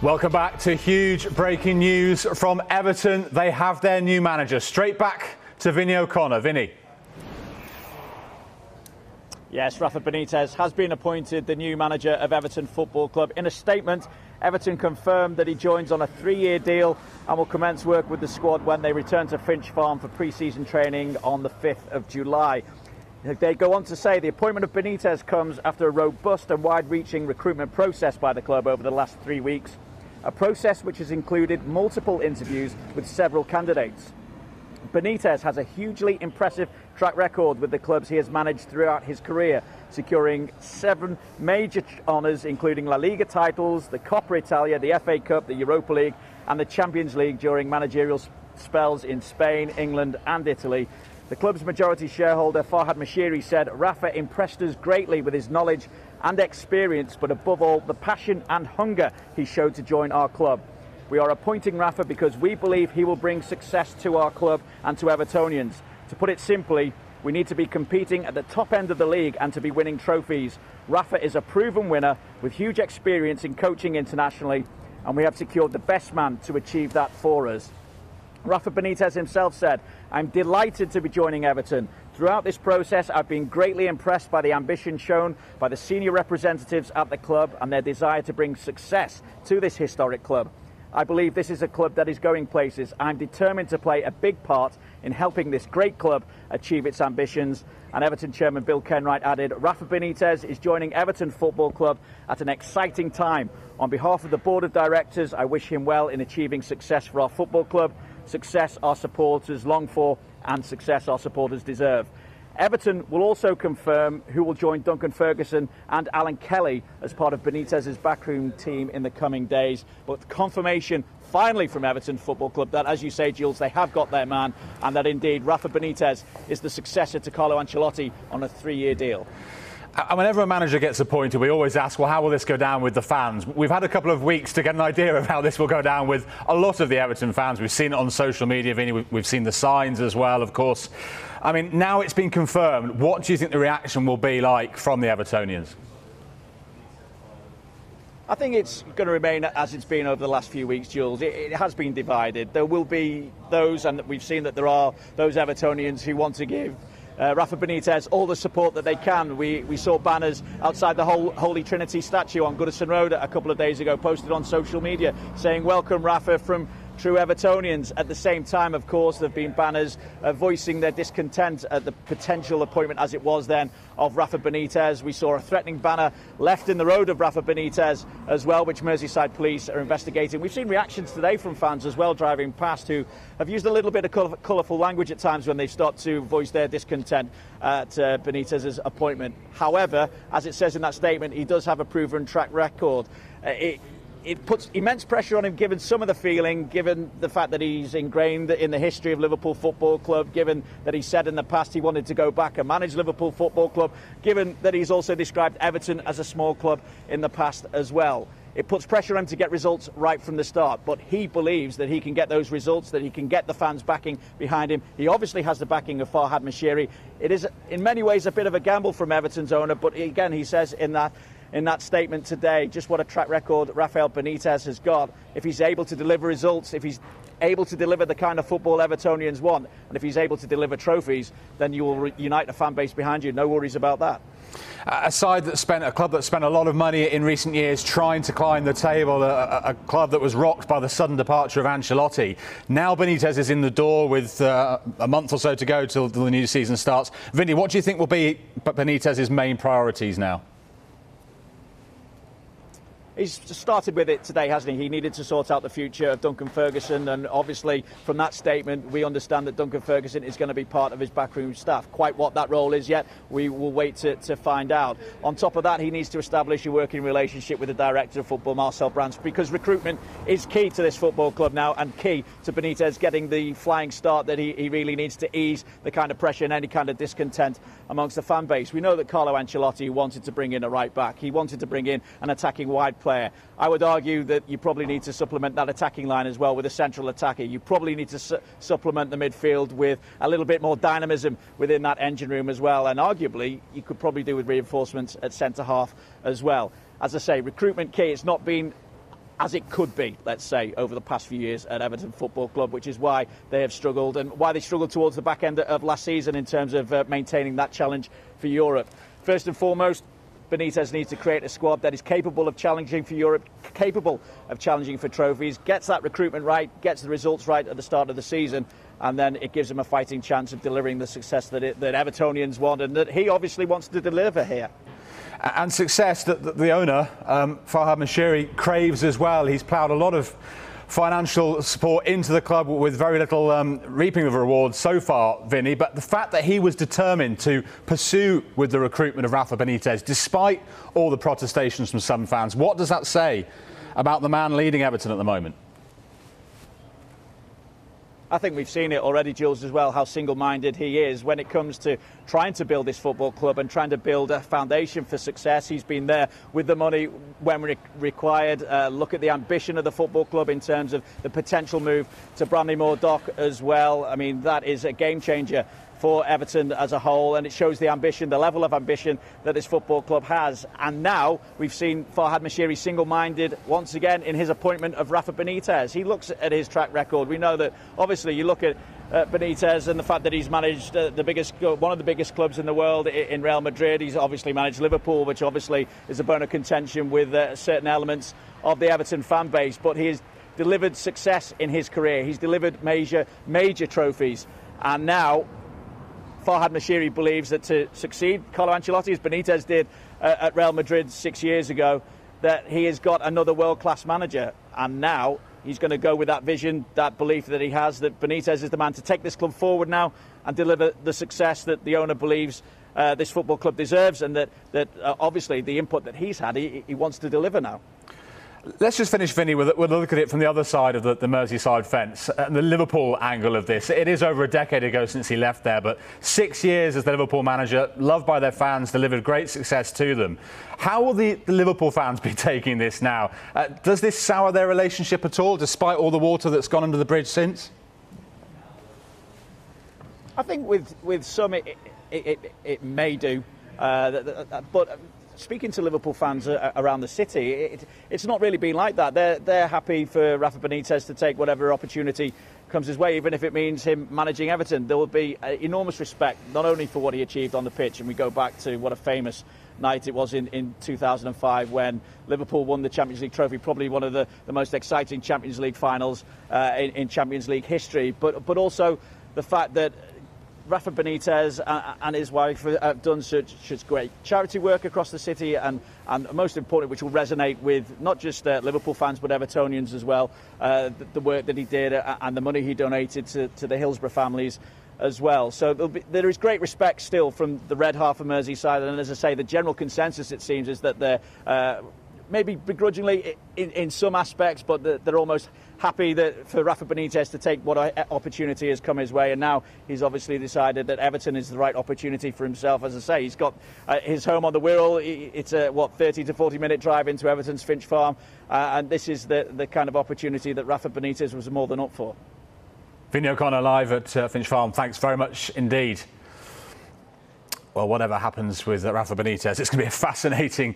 Welcome back to huge breaking news from Everton. They have their new manager. Straight back to Vinny O'Connor. Vinny. Yes, Rafa Benitez has been appointed the new manager of Everton Football Club. In a statement, Everton confirmed that he joins on a three-year deal and will commence work with the squad when they return to Finch Farm for pre-season training on the 5th of July. They go on to say the appointment of Benitez comes after a robust and wide-reaching recruitment process by the club over the last 3 weeks. A process which has included multiple interviews with several candidates. Benitez has a hugely impressive track record with the clubs he has managed throughout his career, securing 7 major honours including La Liga titles, the Coppa Italia, the FA Cup, the Europa League and the Champions League during managerial spells in Spain, England and Italy. The club's majority shareholder Farhad Moshiri said Rafa impressed us greatly with his knowledge and experience, but above all the passion and hunger he showed to join our club. We are appointing Rafa because we believe he will bring success to our club and to Evertonians. To put it simply, we need to be competing at the top end of the league and to be winning trophies. Rafa is a proven winner with huge experience in coaching internationally, and we have secured the best man to achieve that for us. Rafa Benitez himself said, I'm delighted to be joining Everton. Throughout this process, I've been greatly impressed by the ambition shown by the senior representatives at the club and their desire to bring success to this historic club. I believe this is a club that is going places. I'm determined to play a big part in helping this great club achieve its ambitions. And Everton chairman Bill Kenwright added, Rafa Benitez is joining Everton Football Club at an exciting time. On behalf of the board of directors, I wish him well in achieving success for our football club, success our supporters long for, and success our supporters deserve. Everton will also confirm who will join Duncan Ferguson and Alan Kelly as part of Benitez's backroom team in the coming days. But confirmation finally from Everton Football Club that, as you say, Jules, they have got their man and that indeed Rafa Benitez is the successor to Carlo Ancelotti on a three-year deal. And whenever a manager gets appointed, we always ask, well, how will this go down with the fans? We've had a couple of weeks to get an idea of how this will go down with a lot of the Everton fans. We've seen it on social media, Vinny. We've seen the signs as well, of course. I mean, now it's been confirmed. What do you think the reaction will be like from the Evertonians? I think it's going to remain as it's been over the last few weeks, Jules. It has been divided. There will be those, and we've seen that there are those Evertonians who want to give Rafa Benitez all the support that they can. We saw banners outside the Holy Trinity statue on Goodison Road a couple of days ago, posted on social media saying welcome Rafa from true Evertonians. At the same time, of course, there have been banners voicing their discontent at the potential appointment as it was then of Rafa Benitez. We saw a threatening banner left in the road of Rafa Benitez as well, which Merseyside police are investigating. We've seen reactions today from fans as well driving past who have used a little bit of colourful language at times when they start to voice their discontent at Benitez's appointment. However, as it says in that statement, he does have a proven track record. It puts immense pressure on him, given some of the feeling, given the fact that he's ingrained in the history of Liverpool Football Club, given that he said in the past he wanted to go back and manage Liverpool Football Club, given that he's also described Everton as a small club in the past as well. It puts pressure on him to get results right from the start, but he believes that he can get those results, that he can get the fans backing behind him. He obviously has the backing of Farhad Moshiri. It is, in many ways, a bit of a gamble from Everton's owner, but again, he says in that statement today, just what a track record Rafael Benitez has got. If he's able to deliver results, if he's able to deliver the kind of football Evertonians want, and if he's able to deliver trophies, then you will unite a fan base behind you. No worries about that. A club that spent a lot of money in recent years trying to climb the table, a club that was rocked by the sudden departure of Ancelotti. Now Benitez is in the door with a month or so to go till the new season starts. Vinny, what do you think will be Benitez's main priorities now? He's started with it today, hasn't he? He needed to sort out the future of Duncan Ferguson, and obviously from that statement we understand that Duncan Ferguson is going to be part of his backroom staff. Quite what that role is yet, we will wait to find out. On top of that, he needs to establish a working relationship with the director of football, Marcel Brands, because recruitment is key to this football club now and key to Benitez getting the flying start that he really needs to ease the kind of pressure and any kind of discontent amongst the fan base. We know that Carlo Ancelotti wanted to bring in a right back. He wanted to bring in an attacking wide player. I would argue that you probably need to supplement that attacking line as well with a central attacker. You probably need to supplement the midfield with a little bit more dynamism within that engine room as well. And arguably, you could probably do with reinforcements at centre-half as well. As I say, recruitment key. It's not been as it could be, let's say, over the past few years at Everton Football Club, which is why they have struggled and why they struggled towards the back end of last season in terms of maintaining that challenge for Europe. First and foremost, Benitez needs to create a squad that is capable of challenging for Europe, capable of challenging for trophies, gets that recruitment right, gets the results right at the start of the season, and then it gives him a fighting chance of delivering the success that Evertonians want and that he obviously wants to deliver here. And success that the owner, Farhad Moshiri, craves as well. He's ploughed a lot of financial support into the club with very little reaping of rewards so far, Vinny. But the fact that he was determined to pursue with the recruitment of Rafa Benitez, despite all the protestations from some fans, what does that say about the man leading Everton at the moment? I think we've seen it already, Jules, as well, how single-minded he is when it comes to trying to build this football club and trying to build a foundation for success. He's been there with the money when required. Look at the ambition of the football club in terms of the potential move to Bramley Moor Dock as well. I mean, that is a game-changer for Everton as a whole, and it shows the ambition, the level of ambition that this football club has. And now we've seen Farhad Moshiri single-minded once again in his appointment of Rafa Benitez. He looks at his track record. We know that, obviously, you look at Benitez and the fact that he's managed one of the biggest clubs in the world in Real Madrid. He's obviously managed Liverpool, which obviously is a bone of contention with certain elements of the Everton fan base. But he has delivered success in his career. He's delivered major trophies. And now Farhad Moshiri believes that to succeed Carlo Ancelotti, as Benitez did at Real Madrid 6 years ago, that he has got another world-class manager. And now he's going to go with that vision, that belief that he has, that Benitez is the man to take this club forward now and deliver the success that the owner believes this football club deserves, and that obviously the input that he's had, he wants to deliver now. Let's just finish, Vinny, with a look at it from the other side of the Merseyside fence and the Liverpool angle of this. It is over a decade ago since he left there, but 6 years as the Liverpool manager, loved by their fans, delivered great success to them. How will the Liverpool fans be taking this now? Does this sour their relationship at all, despite all the water that's gone under the bridge since? I think with some it may do, but speaking to Liverpool fans around the city, it's not really been like that. They're happy for Rafa Benitez to take whatever opportunity comes his way, even if it means him managing Everton. There will be enormous respect, not only for what he achieved on the pitch, and we go back to what a famous night it was in 2005 when Liverpool won the Champions League trophy, probably one of the most exciting Champions League finals in Champions League history, but also the fact that Rafa Benitez and his wife have done such great charity work across the city, and most importantly, which will resonate with not just Liverpool fans but Evertonians as well, the work that he did and the money he donated to the Hillsborough families as well. So there is great respect still from the red half of Merseyside, and as I say, the general consensus, it seems, is that they're maybe begrudgingly in some aspects, but they're almost happy that for Rafa Benitez to take what opportunity has come his way. And now he's obviously decided that Everton is the right opportunity for himself. As I say, he's got his home on the Wirral. It's a, 30 to 40-minute drive into Everton's Finch Farm. And this is the kind of opportunity that Rafa Benitez was more than up for. Vinny O'Connor live at Finch Farm. Thanks very much indeed. Well, whatever happens with Rafa Benitez, it's going to be a fascinating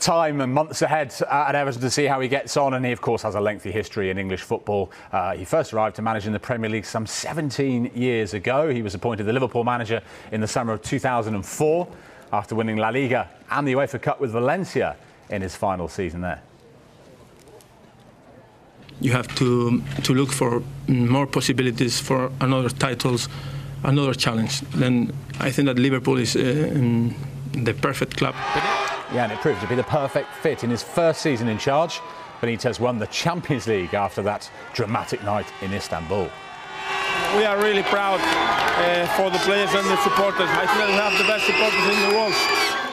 time and months ahead at Everton to see how he gets on. And he, of course, has a lengthy history in English football. He first arrived to manage in the Premier League some 17 years ago. He was appointed the Liverpool manager in the summer of 2004 after winning La Liga and the UEFA Cup with Valencia in his final season there. You have to look for more possibilities for another titles, another challenge. Then I think that Liverpool is the perfect club. Yeah, and it proved to be the perfect fit. In his first season in charge, Benitez won the Champions League after that dramatic night in Istanbul. We are really proud for the players and the supporters. I think we have the best supporters in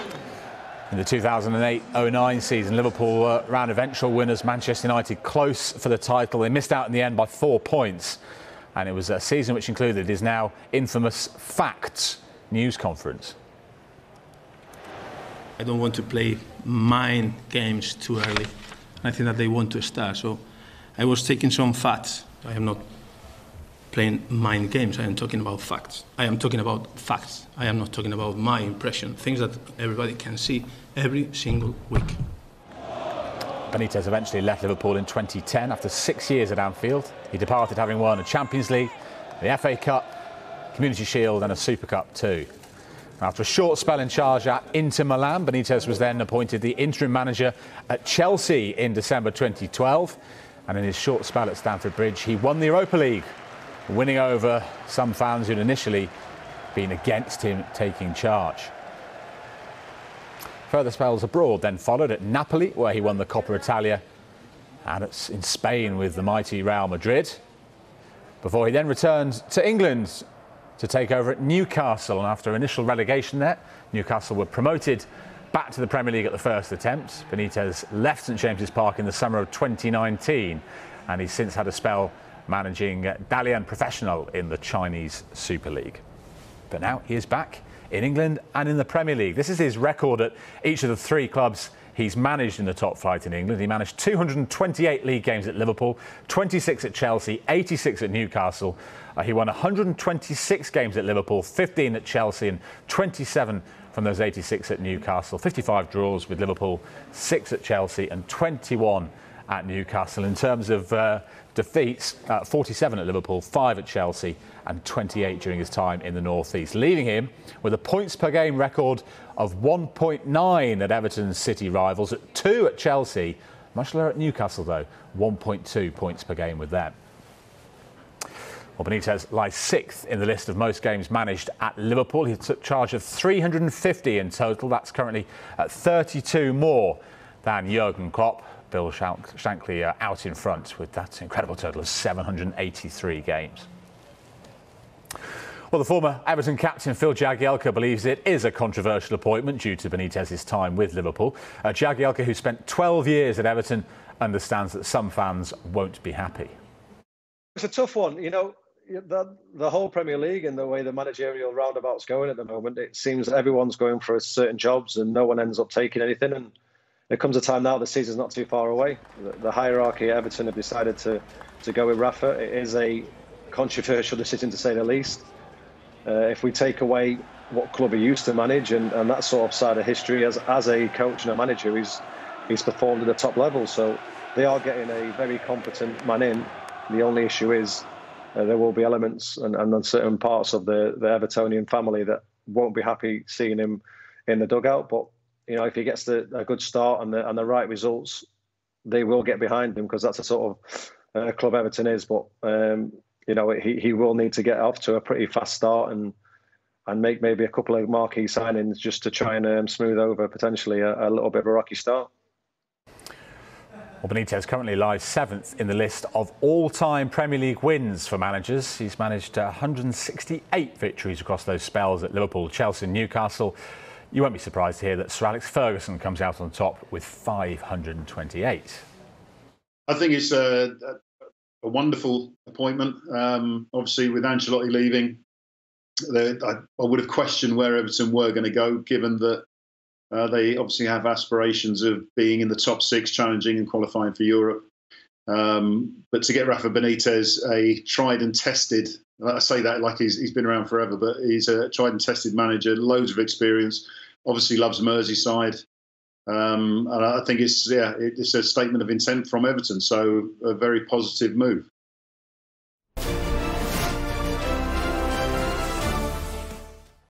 the world. In the 2008-09 season, Liverpool ran eventual winners Manchester United close for the title. They missed out in the end by 4 points. And it was a season which included his now infamous Facts news conference. I don't want to play mind games too early. I think that they want to start. So I was taking some facts. I am not playing mind games. I am talking about facts. I am talking about facts. I am not talking about my impression. Things that everybody can see every single week. Benitez eventually left Liverpool in 2010 after 6 years at Anfield. He departed having won a Champions League, the FA Cup, Community Shield and a Super Cup too. After a short spell in charge at Inter Milan, Benitez was then appointed the interim manager at Chelsea in December 2012. And in his short spell at Stamford Bridge, he won the Europa League, winning over some fans who'd initially been against him taking charge. Further spells abroad then followed at Napoli, where he won the Coppa Italia, and in Spain with the mighty Real Madrid, before he then returned to England to take over at Newcastle. And after initial relegation there, Newcastle were promoted back to the Premier League at the first attempt. Benitez left St James's Park in the summer of 2019, and he's since had a spell managing Dalian Professional in the Chinese Super League. But now he is back in England and in the Premier League. This is his record at each of the three clubs he's managed in the top flight in England. He managed 228 league games at Liverpool, 26 at Chelsea, 86 at Newcastle. He won 126 games at Liverpool, 15 at Chelsea and 27 from those 86 at Newcastle. 55 draws with Liverpool, 6 at Chelsea and 21 at Newcastle. In terms of defeats, 47 at Liverpool, 5 at Chelsea and 28 during his time in the North East, leaving him with a points per game record of 1.9 at Everton's City rivals, at 2 at Chelsea, much lower at Newcastle though, 1.2 points per game with them. Well, Benitez lies 6th in the list of most games managed at Liverpool. He took charge of 350 in total. That's currently 32 more than Jurgen Klopp. Bill Shankly out in front with that incredible total of 783 games. Well, the former Everton captain Phil Jagielka believes it is a controversial appointment due to Benitez's time with Liverpool. Jagielka, who spent 12 years at Everton, understands that some fans won't be happy. It's a tough one. You know, the whole Premier League and the way the managerial roundabout's going at the moment, it seems everyone's going for certain jobs and no one ends up taking anything. And there comes a time now, the season's not too far away. The hierarchy at Everton have decided to go with Rafa. It is a controversial decision, to say the least. If we take away what club he used to manage and that sort of side of history, as a coach and a manager, he's performed at the top level. So they are getting a very competent man in. The only issue is there will be elements and certain parts of the Evertonian family that won't be happy seeing him in the dugout. But you know, if he gets a good start and the right results, they will get behind him, because that's the sort of club Everton is. But you know, he will need to get off to a pretty fast start and make maybe a couple of marquee signings just to try and smooth over potentially a little bit of a rocky start. Well, Benitez currently lies 7th in the list of all-time Premier League wins for managers. He's managed 168 victories across those spells at Liverpool, Chelsea and Newcastle. You won't be surprised to hear that Sir Alex Ferguson comes out on top with 528. I think it's a wonderful appointment. Obviously, with Ancelotti leaving, I would have questioned where Everton were going to go, given that they obviously have aspirations of being in the top 6, challenging and qualifying for Europe. But to get Rafa Benitez, a tried and tested, I say that like he's been around forever, but he's a tried and tested manager, loads of experience, obviously loves Merseyside. And I think it's a statement of intent from Everton, so a very positive move.